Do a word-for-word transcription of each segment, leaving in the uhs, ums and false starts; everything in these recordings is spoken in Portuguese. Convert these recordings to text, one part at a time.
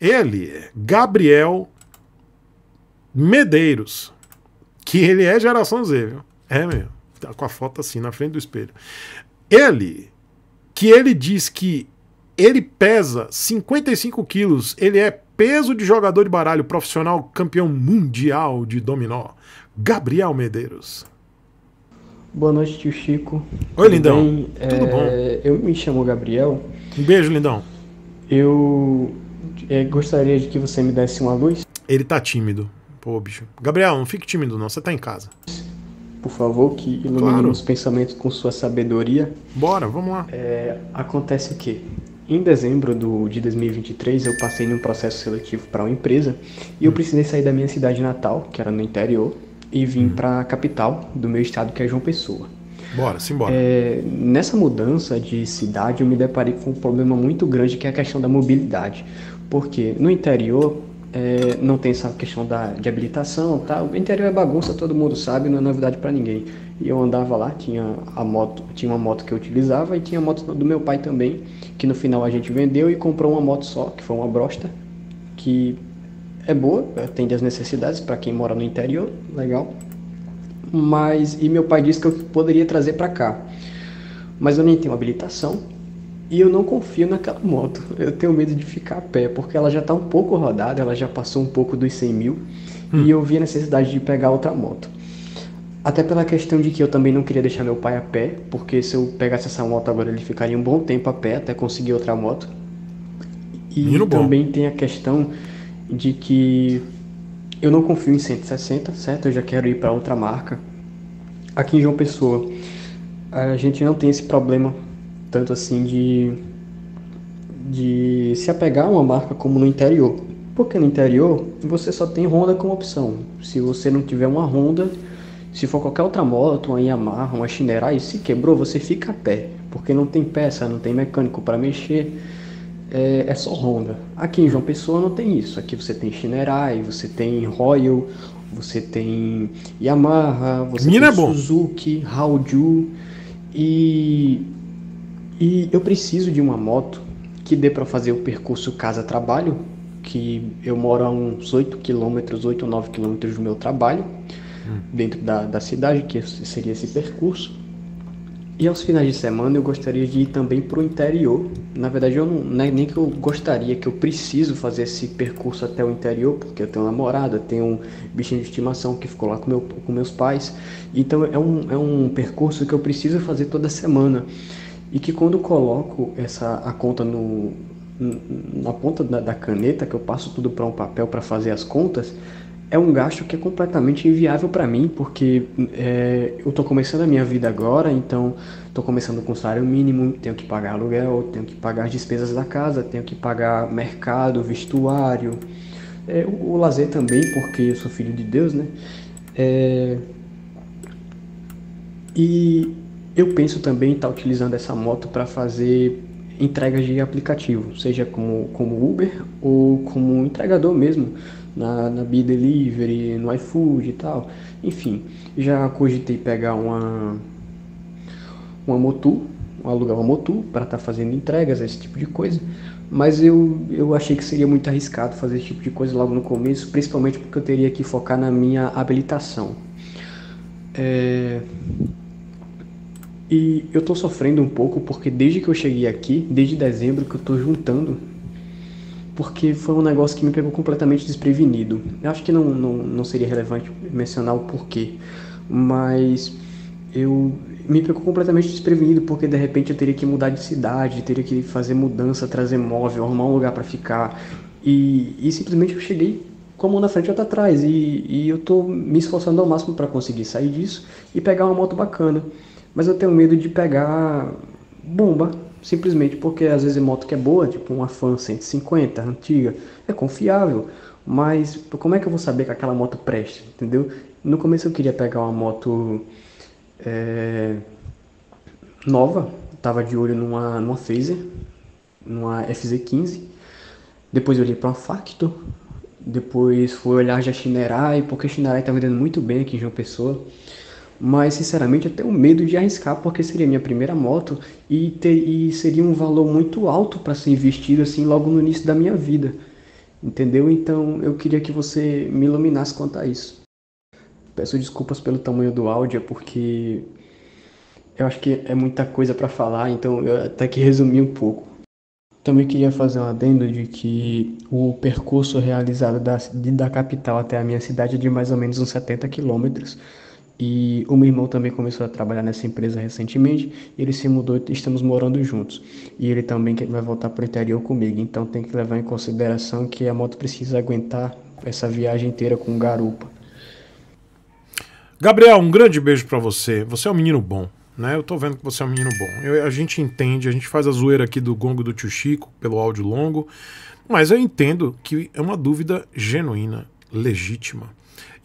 Ele é Gabriel Medeiros, que ele é geração Z, viu? É mesmo, tá com a foto assim na frente do espelho. Ele, que ele diz que ele pesa cinquenta e cinco quilos, ele é peso de jogador de baralho profissional, campeão mundial de dominó. Gabriel Medeiros. Boa noite, tio Chico. Oi, lindão. Bem? Tudo é... bom? Eu me chamo Gabriel. Um beijo, lindão. Eu é, gostaria de que você me desse uma luz. Ele tá tímido. Pô, bicho. Gabriel, não fique tímido não, você tá em casa. Por favor, que ilumine claro. Os pensamentos com sua sabedoria. Bora, vamos lá. É, acontece o quê? Em dezembro do, de dois mil e vinte e três, eu passei num processo seletivo para uma empresa e eu hum. precisei sair da minha cidade natal, que era no interior, e vim hum. para a capital do meu estado, que é João Pessoa. Bora, simbora. É, nessa mudança de cidade, eu me deparei com um problema muito grande, que é a questão da mobilidade. Porque no interior... É, não tem essa questão da, de habilitação, tá? O interior é bagunça, todo mundo sabe, não é novidade para ninguém. E eu andava lá, tinha, a moto, tinha uma moto que eu utilizava e tinha a moto do meu pai também, que no final a gente vendeu e comprou uma moto só, que foi uma Brosta, que é boa, atende as necessidades para quem mora no interior, legal. Mas, e meu pai disse que eu poderia trazer para cá, mas eu nem tenho habilitação. E eu não confio naquela moto, eu tenho medo de ficar a pé, porque ela já está um pouco rodada, ela já passou um pouco dos cem mil, hum. e eu vi a necessidade de pegar outra moto. Até pela questão de que eu também não queria deixar meu pai a pé, porque se eu pegasse essa moto agora ele ficaria um bom tempo a pé até conseguir outra moto. E também tem a questão de que eu não confio em cento e sessenta, certo? Eu já quero ir para outra marca. Aqui em João Pessoa, a gente não tem esse problema tanto assim de, de se apegar a uma marca como no interior. Porque no interior você só tem Honda como opção. Se você não tiver uma Honda, se for qualquer outra moto, uma Yamaha, uma Shineray, se quebrou você fica a pé. Porque não tem peça, não tem mecânico para mexer, é, é só Honda. Aqui em João Pessoa não tem isso. Aqui você tem Shineray, você tem Royal, você tem Yamaha, você Mina tem bom. Suzuki, Haojue e... E eu preciso de uma moto que dê para fazer o percurso casa-trabalho, que eu moro a uns oito quilômetros, oito ou nove quilômetros do meu trabalho, hum. dentro da, da cidade, que seria esse percurso. E aos finais de semana eu gostaria de ir também para o interior. Na verdade, eu não, não é nem que eu gostaria, que eu preciso fazer esse percurso até o interior, porque eu tenho uma namorada, tenho um bichinho de estimação que ficou lá com, meu, com meus pais. Então é um, é um percurso que eu preciso fazer toda semana. E que quando eu coloco essa, a conta no, na ponta da, da caneta, que eu passo tudo para um papel para fazer as contas, é um gasto que é completamente inviável para mim, porque é, eu estou começando a minha vida agora, então estou começando com salário mínimo, tenho que pagar aluguel, tenho que pagar as despesas da casa, tenho que pagar mercado, vestuário, é, o, o lazer também, porque eu sou filho de Deus, né? É, e... Eu penso também em estar utilizando essa moto para fazer entregas de aplicativo, seja como, como Uber ou como entregador mesmo, na, na B-Delivery, no iFood e tal. Enfim, já cogitei pegar uma, uma moto, alugar uma moto para estar fazendo entregas, esse tipo de coisa, mas eu, eu achei que seria muito arriscado fazer esse tipo de coisa logo no começo, principalmente porque eu teria que focar na minha habilitação. É... E eu tô sofrendo um pouco porque desde que eu cheguei aqui, desde dezembro que eu tô juntando, porque foi um negócio que me pegou completamente desprevenido. Eu acho que não, não, não seria relevante mencionar o porquê, mas eu me pegou completamente desprevenido porque de repente eu teria que mudar de cidade, teria que fazer mudança, trazer móvel, arrumar um lugar para ficar e, e simplesmente eu cheguei com a mão na frente e outra atrás e, e eu tô me esforçando ao máximo para conseguir sair disso e pegar uma moto bacana. Mas eu tenho medo de pegar bomba, simplesmente porque às vezes moto que é boa, tipo uma Fan cento e cinquenta, antiga, é confiável, mas como é que eu vou saber que aquela moto presta, entendeu? No começo eu queria pegar uma moto é, nova, tava de olho numa, numa Phaser, numa F Z quinze, depois eu olhei para uma Factor, depois fui olhar já Shineray, porque Shineray tá vendendo muito bem aqui em João Pessoa. Mas, sinceramente, eu tenho medo de arriscar, porque seria minha primeira moto e, ter, e seria um valor muito alto para ser investido assim logo no início da minha vida. entendeu? Então eu queria que você me iluminasse quanto a isso. Peço desculpas pelo tamanho do áudio, é porque eu acho que é muita coisa para falar, então eu até que resumi um pouco. Também queria fazer um adendo de que o percurso realizado da, da capital até a minha cidade é de mais ou menos uns setenta quilômetros. E o meu irmão também começou a trabalhar nessa empresa recentemente, ele se mudou e estamos morando juntos. E ele também vai voltar para o interior comigo, então tem que levar em consideração que a moto precisa aguentar essa viagem inteira com garupa. Gabriel, um grande beijo para você, você é um menino bom, né? Eu tô vendo que você é um menino bom. Eu, a gente entende, a gente faz a zoeira aqui do gongo do tio Chico pelo áudio longo, mas eu entendo que é uma dúvida genuína, legítima.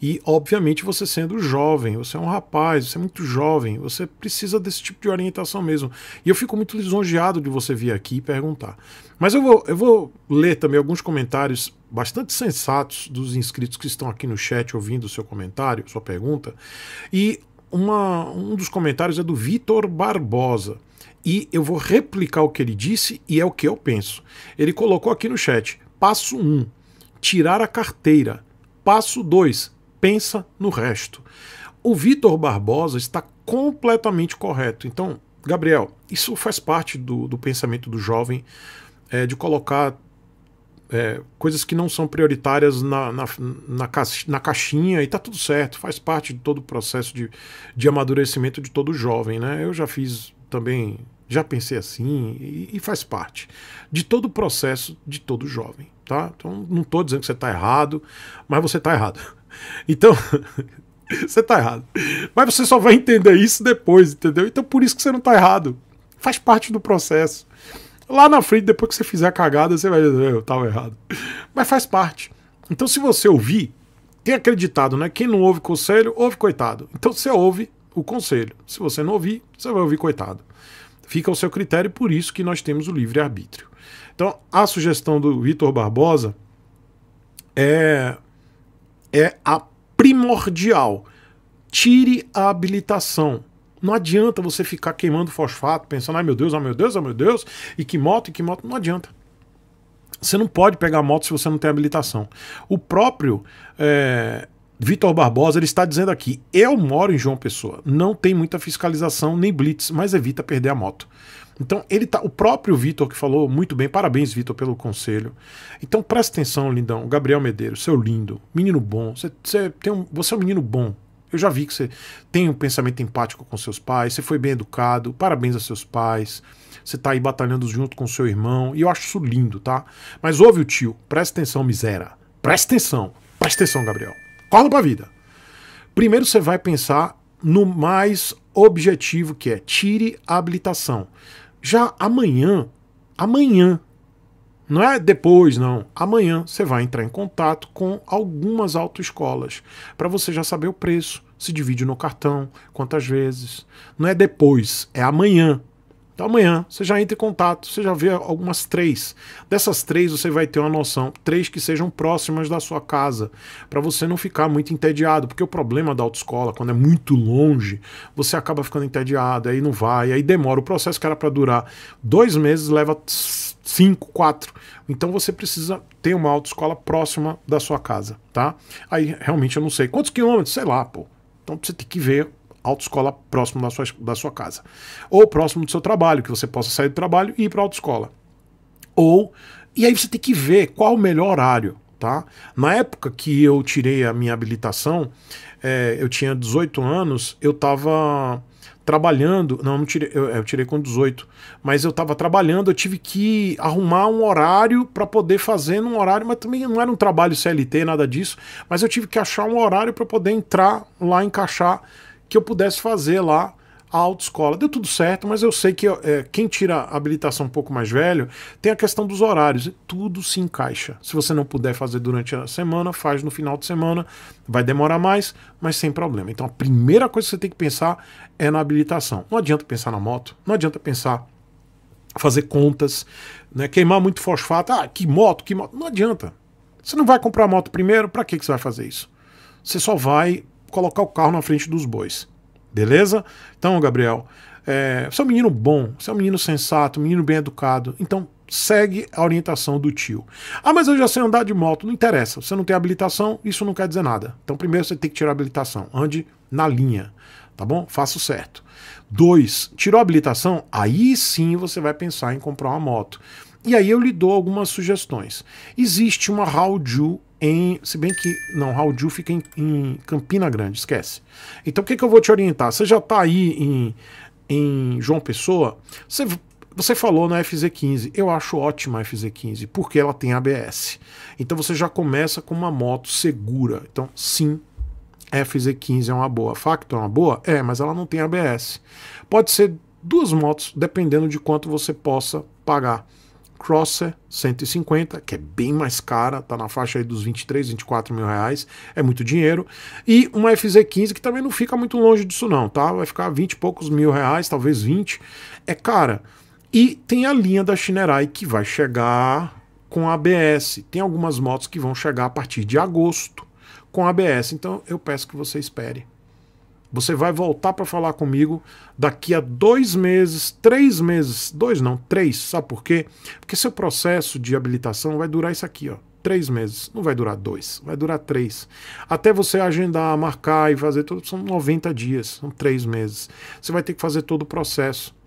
E, obviamente, você sendo jovem, você é um rapaz, você é muito jovem, você precisa desse tipo de orientação mesmo. E eu fico muito lisonjeado de você vir aqui e perguntar. Mas eu vou, eu vou ler também alguns comentários bastante sensatos dos inscritos que estão aqui no chat ouvindo o seu comentário, sua pergunta. E uma, um dos comentários é do Vitor Barbosa. E eu vou replicar o que ele disse e é o que eu penso. Ele colocou aqui no chat, passo um, tirar a carteira. Passo dois, pensa no resto. O Vitor Barbosa está completamente correto. Então, Gabriel, isso faz parte do, do pensamento do jovem, é, de colocar é, coisas que não são prioritárias na, na, na, ca, na caixinha, e tá tudo certo, faz parte de todo o processo de, de amadurecimento de todo jovem, né? Eu já fiz também, já pensei assim, e, e faz parte de todo o processo de todo jovem. Tá? Então, não estou dizendo que você está errado, mas você está errado. Então, você está errado. Mas você só vai entender isso depois, entendeu? Então, por isso que você não está errado. Faz parte do processo. Lá na frente, depois que você fizer a cagada, você vai dizer, eu estava errado. Mas faz parte. Então, se você ouvir, tem acreditado, né? Quem não ouve conselho, ouve coitado. Então, você ouve o conselho. Se você não ouvir, você vai ouvir coitado. Fica ao seu critério, por isso que nós temos o livre-arbítrio. Então, a sugestão do Vitor Barbosa é, é a primordial. Tire a habilitação. Não adianta você ficar queimando fosfato, pensando, ai meu Deus, ai meu Deus, ai meu Deus, e que moto, e que moto, não adianta. Você não pode pegar a moto se você não tem habilitação. O próprio é, Vitor Barbosa, ele está dizendo aqui, eu moro em João Pessoa, não tem muita fiscalização nem blitz, mas evita perder a moto. Então, ele tá, o próprio Vitor que falou muito bem, parabéns, Vitor, pelo conselho. Então, presta atenção, lindão, Gabriel Medeiros, seu lindo, menino bom, você, você, tem um, você é um menino bom. Eu já vi que você tem um pensamento empático com seus pais, você foi bem educado, parabéns a seus pais, você tá aí batalhando junto com seu irmão, e eu acho isso lindo, tá? Mas ouve o tio, presta atenção, miséria, presta atenção, presta atenção, Gabriel, acorda pra vida. Primeiro você vai pensar no mais objetivo, que é tire a habilitação. Já amanhã, amanhã, não é depois não, amanhã você vai entrar em contato com algumas autoescolas, para você já saber o preço, se divide no cartão, quantas vezes, não é depois, é amanhã. Então amanhã você já entra em contato, você já vê algumas três, dessas três você vai ter uma noção, três que sejam próximas da sua casa, para você não ficar muito entediado, porque o problema da autoescola, quando é muito longe, você acaba ficando entediado, aí não vai, aí demora, o processo que era para durar dois meses leva cinco, quatro, então você precisa ter uma autoescola próxima da sua casa, tá? Aí realmente eu não sei quantos quilômetros, sei lá, pô, então você tem que ver autoescola próximo da sua, da sua casa. Ou próximo do seu trabalho, que você possa sair do trabalho e ir para a autoescola. Ou, e aí você tem que ver qual o melhor horário, tá? Na época que eu tirei a minha habilitação, é, eu tinha dezoito anos, eu estava trabalhando, não, não tirei, eu, eu tirei com dezoito, mas eu estava trabalhando, eu tive que arrumar um horário para poder fazer num horário, mas também não era um trabalho C L T, nada disso, mas eu tive que achar um horário para poder entrar lá, encaixar, que eu pudesse fazer lá a autoescola. Deu tudo certo, mas eu sei que é, quem tira a habilitação um pouco mais velho tem a questão dos horários, e tudo se encaixa. Se você não puder fazer durante a semana, faz no final de semana, vai demorar mais, mas sem problema. Então a primeira coisa que você tem que pensar é na habilitação. Não adianta pensar na moto, não adianta pensar fazer contas, né, queimar muito fosfato, ah, que moto, que moto, não adianta. Você não vai comprar moto primeiro, para que que você vai fazer isso? Você só vai colocar o carro na frente dos bois, beleza? Então, Gabriel, é, você é um menino bom, você é um menino sensato, um menino bem educado, então segue a orientação do tio. Ah, mas eu já sei andar de moto. Não interessa, você não tem habilitação, isso não quer dizer nada. Então primeiro você tem que tirar a habilitação, ande na linha, tá bom? Faça o certo. Dois, tirou a habilitação, aí sim você vai pensar em comprar uma moto. E aí eu lhe dou algumas sugestões. Existe uma Haojue em... se bem que... não, Haojue fica em, em Campina Grande, esquece. Então o que, que eu vou te orientar? Você já está aí em, em João Pessoa, você... Você falou na F Z quinze, eu acho ótima a F Z quinze, porque ela tem A B S. Então você já começa com uma moto segura. Então sim, F Z quinze é uma boa. Factor é uma boa? É, mas ela não tem A B S. Pode ser duas motos, dependendo de quanto você possa pagar. Crosser cento e cinquenta, que é bem mais cara, tá na faixa aí dos vinte e três, vinte e quatro mil reais, é muito dinheiro, e uma F Z quinze que também não fica muito longe disso não, tá? Vai ficar vinte e poucos mil reais, talvez vinte, é cara. E tem a linha da Shineray que vai chegar com A B S. Tem algumas motos que vão chegar a partir de agosto com A B S. Então eu peço que você espere. Você vai voltar para falar comigo daqui a dois meses, três meses, dois não, três. Sabe por quê? Porque seu processo de habilitação vai durar isso aqui, ó. Três meses, não vai durar dois, vai durar três. Até você agendar, marcar e fazer tudo, são noventa dias, são três meses. Você vai ter que fazer todo o processo.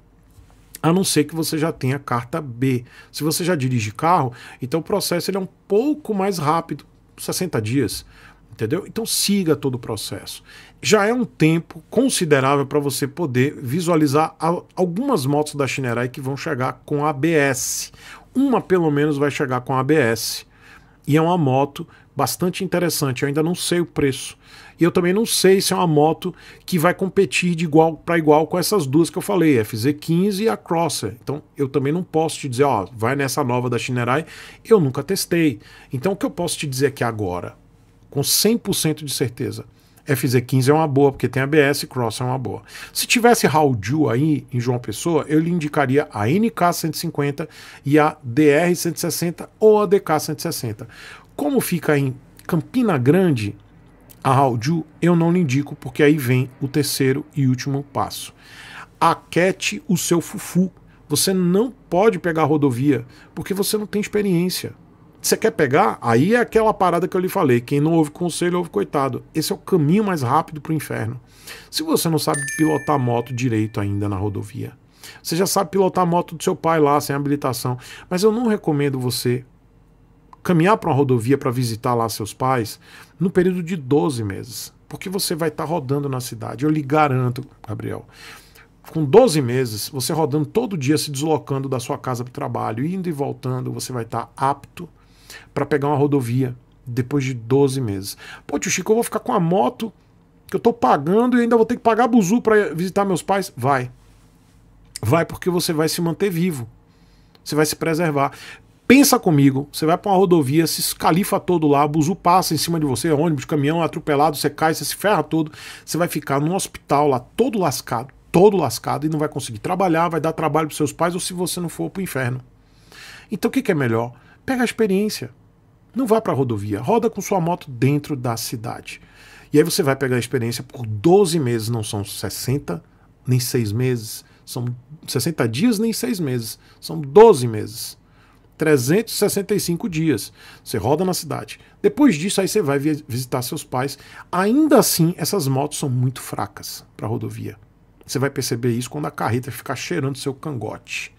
A não ser que você já tenha carta B. Se você já dirige carro, então o processo ele é um pouco mais rápido, sessenta dias, entendeu? Então siga todo o processo. Já é um tempo considerável para você poder visualizar algumas motos da Shineray que vão chegar com A B S. Uma pelo menos vai chegar com A B S. E é uma moto bastante interessante, eu ainda não sei o preço. E eu também não sei se é uma moto que vai competir de igual para igual com essas duas que eu falei, a F Z quinze e a Crosser. Então eu também não posso te dizer, ó, vai nessa nova da Shineray, eu nunca testei. Então o que eu posso te dizer aqui agora, com cem por cento de certeza, F Z quinze é uma boa, porque tem A B S, e Crosser é uma boa. Se tivesse Haojue aí em João Pessoa, eu lhe indicaria a N K cento e cinquenta e a D R cento e sessenta ou a D K cento e sessenta. Como fica em Campina Grande... a Haojue eu não lhe indico, porque aí vem o terceiro e último passo. Aquete o seu fufu. Você não pode pegar rodovia, porque você não tem experiência. Você quer pegar? Aí é aquela parada que eu lhe falei. Quem não ouve conselho, ouve coitado. Esse é o caminho mais rápido para o inferno. Se você não sabe pilotar moto direito ainda na rodovia, você já sabe pilotar a moto do seu pai lá, sem habilitação. Mas eu não recomendo você caminhar para uma rodovia para visitar lá seus pais no período de doze meses, porque você vai estar tá rodando na cidade, eu lhe garanto, Gabriel, com doze meses, você rodando todo dia, se deslocando da sua casa para o trabalho, indo e voltando, você vai estar tá apto para pegar uma rodovia depois de doze meses. Pô, tio Chico, eu vou ficar com a moto que eu estou pagando e ainda vou ter que pagar buzu para visitar meus pais? Vai, vai, porque você vai se manter vivo, você vai se preservar. Pensa comigo, você vai para uma rodovia, se escalifa todo lá, buzu passa em cima de você, ônibus, caminhão, atropelado, você cai, você se ferra todo, você vai ficar num hospital lá todo lascado, todo lascado, e não vai conseguir trabalhar, vai dar trabalho para seus pais, ou se você não for para o inferno. Então o que, que é melhor? Pega a experiência, não vá para a rodovia, roda com sua moto dentro da cidade. E aí você vai pegar a experiência por doze meses, não são sessenta, nem seis meses, são sessenta dias, nem seis meses, são doze meses. trezentos e sessenta e cinco dias, você roda na cidade. Depois disso aí você vai visitar seus pais. Ainda assim, essas motos são muito fracas para rodovia. Você vai perceber isso quando a carreta ficar cheirando seu cangote.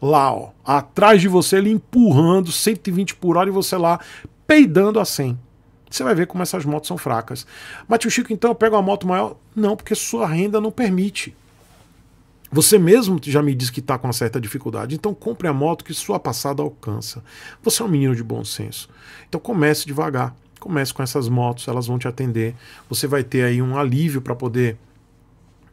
Lá, ó, atrás de você, ele empurrando cento e vinte por hora e você lá peidando a cem. Você vai ver como essas motos são fracas. Mas tio Chico, então eu pego uma moto maior? Não, porque sua renda não permite. Você mesmo já me disse que está com uma certa dificuldade, então compre a moto que sua passada alcança. Você é um menino de bom senso. Então comece devagar, comece com essas motos, elas vão te atender. Você vai ter aí um alívio para poder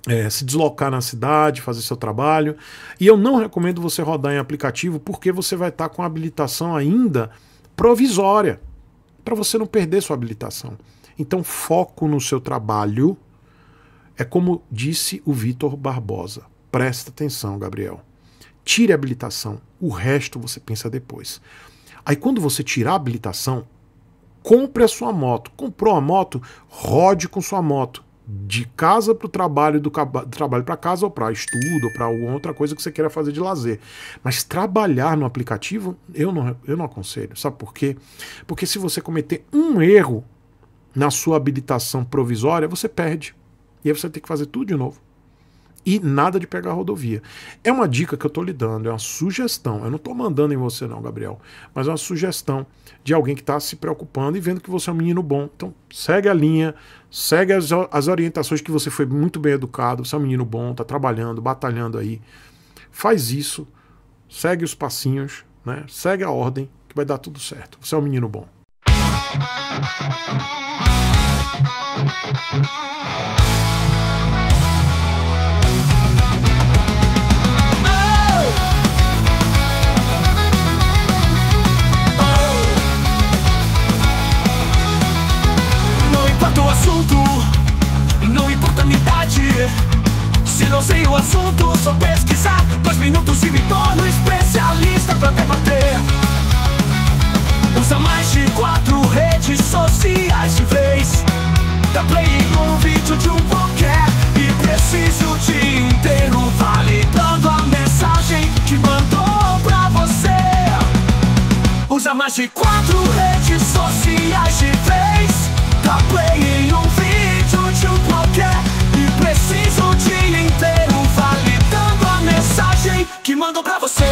é, se deslocar na cidade, fazer seu trabalho. E eu não recomendo você rodar em aplicativo, porque você vai estar tá com a habilitação ainda provisória, para você não perder sua habilitação. Então foco no seu trabalho, é como disse o Vitor Barbosa. Presta atenção, Gabriel. Tire a habilitação, o resto você pensa depois. Aí quando você tirar a habilitação, compre a sua moto. Comprou a moto, rode com sua moto. de casa para o trabalho, do trabalho para casa, ou para estudo, ou para alguma outra coisa que você queira fazer de lazer. Mas trabalhar no aplicativo, eu não, eu não aconselho. Sabe por quê? Porque se você cometer um erro na sua habilitação provisória, você perde. E aí você tem que fazer tudo de novo. E nada de pegar a rodovia. É uma dica que eu estou lhe dando, é uma sugestão. Eu não estou mandando em você não, Gabriel. Mas é uma sugestão de alguém que está se preocupando e vendo que você é um menino bom. Então segue a linha, segue as, as orientações, que você foi muito bem educado, você é um menino bom, está trabalhando, batalhando aí. Faz isso, segue os passinhos, né? Segue a ordem, que vai dar tudo certo. Você é um menino bom. Se não sei o assunto, só pesquisar. Dois minutos e me torno especialista pra debater. Usa mais de quatro redes sociais de vez. Dá play em um vídeo de um qualquer e preciso o dia inteiro validando a mensagem que mandou pra você. Usa mais de quatro redes sociais de vez. Dá play em um vídeo de um qualquer. Preciso o dia inteiro validando a mensagem que mando pra você.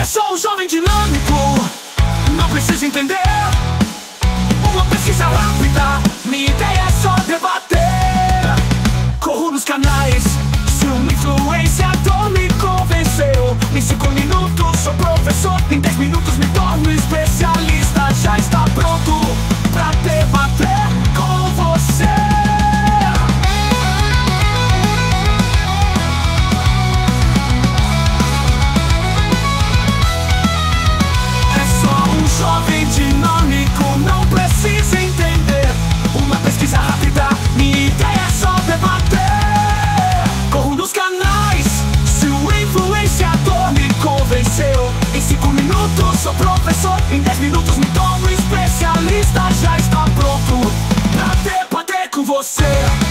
É só um jovem dinâmico, não precisa entender. Uma pesquisa rápida, minha ideia é só debater. Corro nos canais, se um influenciador me convenceu. Em cinco minutos sou professor, em dez minutos me torno especialista. Já está pronto pra debater. Jovem dinâmico, não precisa entender. Uma pesquisa rápida, minha ideia é só debater. Corro nos canais, se o influenciador me convenceu. Em cinco minutos sou professor, em dez minutos me torno especialista. Já está pronto pra debater com você.